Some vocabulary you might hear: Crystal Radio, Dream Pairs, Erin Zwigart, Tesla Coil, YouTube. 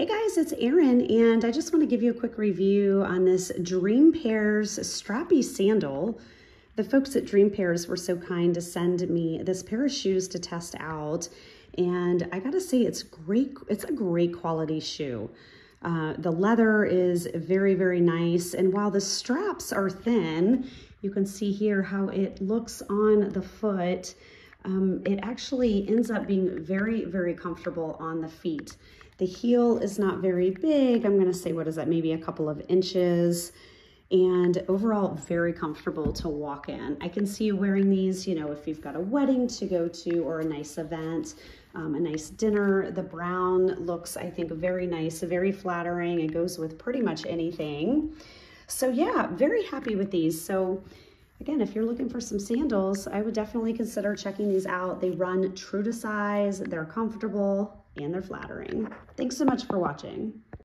Hey guys, it's Erin, and I just want to give you a quick review on this Dream Pairs strappy sandal. The folks at Dream Pairs were so kind to send me this pair of shoes to test out, and I gotta say it's great. It's a great quality shoe. The leather is very, very nice, and while the straps are thin, you can see here how it looks on the foot. It actually ends up being very, very comfortable on the feet. The heel is not very big. I'm gonna say, what is that? Maybe a couple of inches, and overall very comfortable to walk in. I can see you wearing these, you know, if you've got a wedding to go to or a nice event, a nice dinner. The brown looks, I think, very nice, very flattering. It goes with pretty much anything. So yeah, very happy with these. So again, if you're looking for some sandals, I would definitely consider checking these out. They run true to size, they're comfortable, and they're flattering. Thanks so much for watching.